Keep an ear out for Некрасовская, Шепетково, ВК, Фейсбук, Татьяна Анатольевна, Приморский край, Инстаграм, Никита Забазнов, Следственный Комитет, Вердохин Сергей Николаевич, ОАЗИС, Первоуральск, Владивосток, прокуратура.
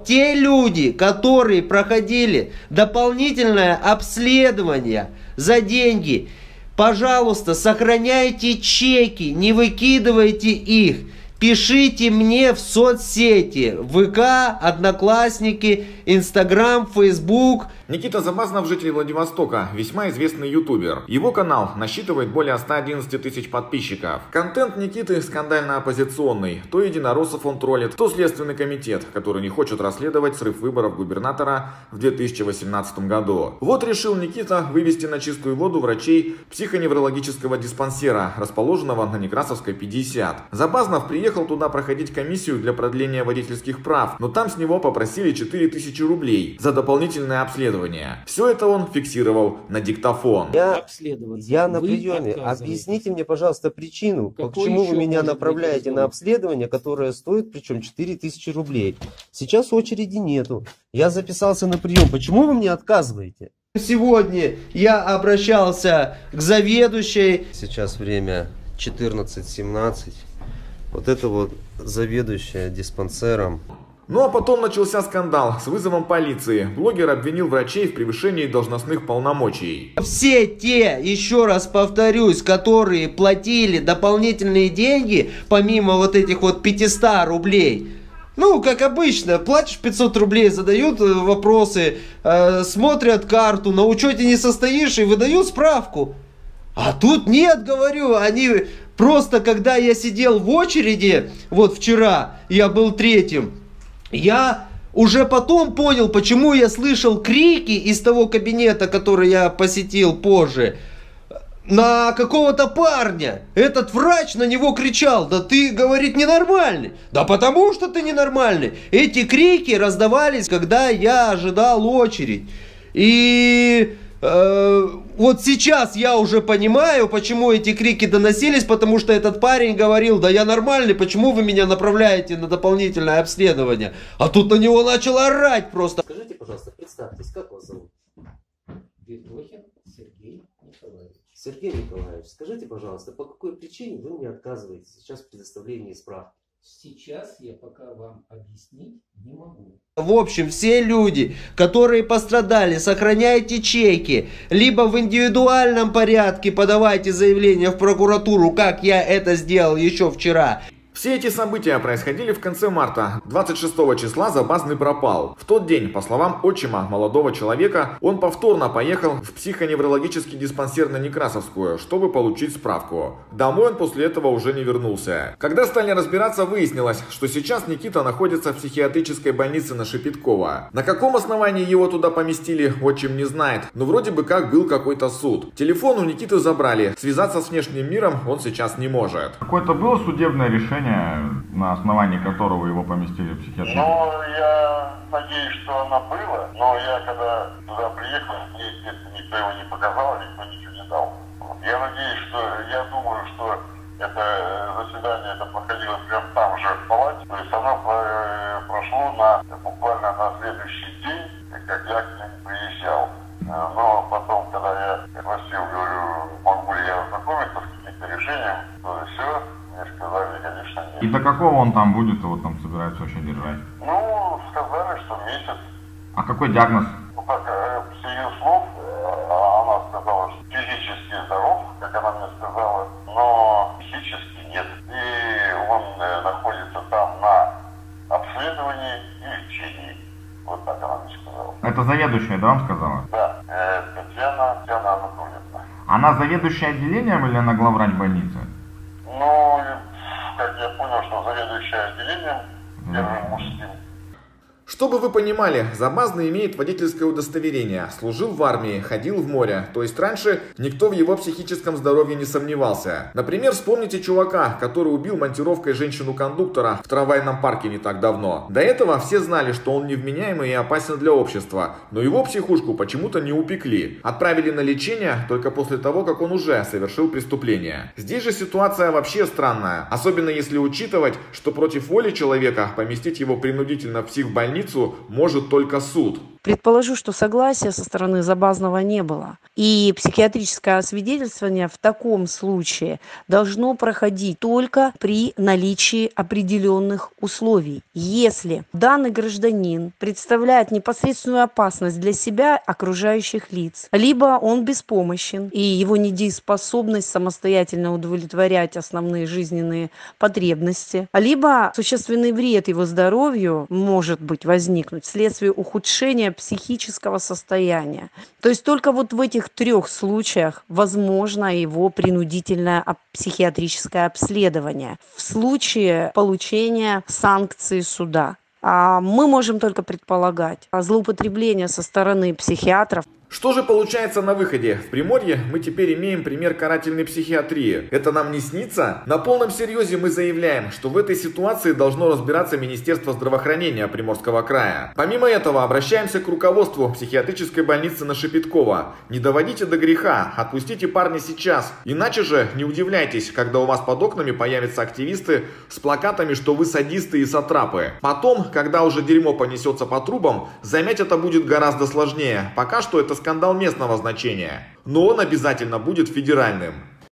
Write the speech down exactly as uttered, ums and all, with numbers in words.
вот те люди, которые проходили дополнительное обследование за деньги, пожалуйста, сохраняйте чеки, не выкидывайте их. Пишите мне в соцсети, ВК, Одноклассники, Инстаграм, Фейсбук. Никита Забазнов, житель Владивостока, весьма известный ютубер. Его канал насчитывает более ста одиннадцати тысяч подписчиков. Контент Никиты скандально-оппозиционный. То единороссов он троллит, то Следственный комитет, который не хочет расследовать срыв выборов губернатора в две тысячи восемнадцатом году. Вот решил Никита вывести на чистую воду врачей психоневрологического диспансера, расположенного на Некрасовской пятьдесят. Забазнов приехал туда проходить комиссию для продления водительских прав, но там с него попросили четыре тысячи рублей за дополнительное обследование. Все это он фиксировал на диктофон. Я, я на приеме. Объясните мне, пожалуйста, причину, Какой почему вы меня направляете причину? на обследование, которое стоит, причем четыре тысячи рублей. Сейчас очереди нету. Я записался на прием. Почему вы мне отказываете? Сегодня я обращался к заведующей. Сейчас время четырнадцать семнадцать. Вот это вот заведующая диспансером. Ну а потом начался скандал с вызовом полиции. Блогер обвинил врачей в превышении должностных полномочий. Все те, еще раз повторюсь, которые платили дополнительные деньги, помимо вот этих вот пятисот рублей, ну, как обычно, платишь пятьсот рублей, задают вопросы, э, смотрят карту, на учете не состоишь и выдают справку. А тут нет, говорю, они... Просто когда я сидел в очереди, вот вчера я был третьим, я уже потом понял, почему я слышал крики из того кабинета, который я посетил позже, на какого-то парня. Этот врач на него кричал: да ты, говорит, ненормальный. Да потому что ты ненормальный. Эти крики раздавались, когда я ожидал очередь. И... вот сейчас я уже понимаю, почему эти крики доносились, потому что этот парень говорил: да я нормальный, почему вы меня направляете на дополнительное обследование? А тут на него начал орать просто. Скажите, пожалуйста, представьтесь, как вас зовут? Вердохин Сергей Николаевич. Сергей Николаевич, скажите, пожалуйста, по какой причине вы мне отказываете сейчас в предоставлении справки? Сейчас я пока вам объяснить не могу. В общем, все люди, которые пострадали, сохраняйте чеки, либо в индивидуальном порядке подавайте заявление в прокуратуру, как я это сделал еще вчера. Все эти события происходили в конце марта. двадцать шестого числа Забазнов пропал. В тот день, по словам отчима молодого человека, он повторно поехал в психоневрологический диспансер на Некрасовскую, чтобы получить справку. Домой он после этого уже не вернулся. Когда стали разбираться, выяснилось, что сейчас Никита находится в психиатрической больнице на Шепетково. На каком основании его туда поместили, отчим не знает, но вроде бы как был какой-то суд. Телефон у Никиты забрали, связаться с внешним миром он сейчас не может. Какое-то было судебное решение, на основании которого его поместили в психиатрию? Ну, я надеюсь, что она была, но я когда туда приехал, мне, естественно, никто его не показал, никто ничего не дал. Я надеюсь, что, я думаю, что это заседание это проходило прямо там же в палате, то есть оно прошло на, буквально на следующий день, как я к ним приезжал. Но потом, когда я просил, говорю, могу ли я ознакомиться с каким-то решением, то все. И до какого он там будет, его там собираются вообще держать? Ну, сказали, что месяц. А какой диагноз? Ну, так, с ее слов, она сказала, что физически здоров, как она мне сказала, но психически нет. И он находится там на обследовании и лечении. Вот так она мне сказала. Это заведующая, да, вам сказала? Да, Татьяна, Татьяна Анатольевна. Она заведующая отделением или она главврач больницы? Ну, как я понял, что заведующая отделением, первым мужским. Чтобы вы понимали, Забазнов имеет водительское удостоверение, служил в армии, ходил в море. То есть раньше никто в его психическом здоровье не сомневался. Например, вспомните чувака, который убил монтировкой женщину-кондуктора в трамвайном парке не так давно. До этого все знали, что он невменяемый и опасен для общества. Но его психушку почему-то не упекли. Отправили на лечение только после того, как он уже совершил преступление. Здесь же ситуация вообще странная. Особенно если учитывать, что против воли человека поместить его принудительно в психбольницу может только суд. Предположу, что согласия со стороны Забазнова не было. И психиатрическое освидетельствование в таком случае должно проходить только при наличии определенных условий. Если данный гражданин представляет непосредственную опасность для себя, окружающих лиц, либо он беспомощен и его недееспособность самостоятельно удовлетворять основные жизненные потребности, либо существенный вред его здоровью может быть возникнуть вследствие ухудшения психического состояния. То есть только вот в этих трех случаях возможно его принудительное психиатрическое обследование в случае получения санкции суда. А мы можем только предполагать злоупотребление со стороны психиатров. Что же получается на выходе? В Приморье мы теперь имеем пример карательной психиатрии. Это нам не снится? На полном серьезе мы заявляем, что в этой ситуации должно разбираться Министерство здравоохранения Приморского края. Помимо этого, обращаемся к руководству психиатрической больницы на Шепетково. Не доводите до греха, отпустите парня сейчас. Иначе же не удивляйтесь, когда у вас под окнами появятся активисты с плакатами, что вы садисты и сатрапы. Потом, когда уже дерьмо понесется по трубам, замять это будет гораздо сложнее. Пока что это скандал местного значения, но он обязательно будет федеральным.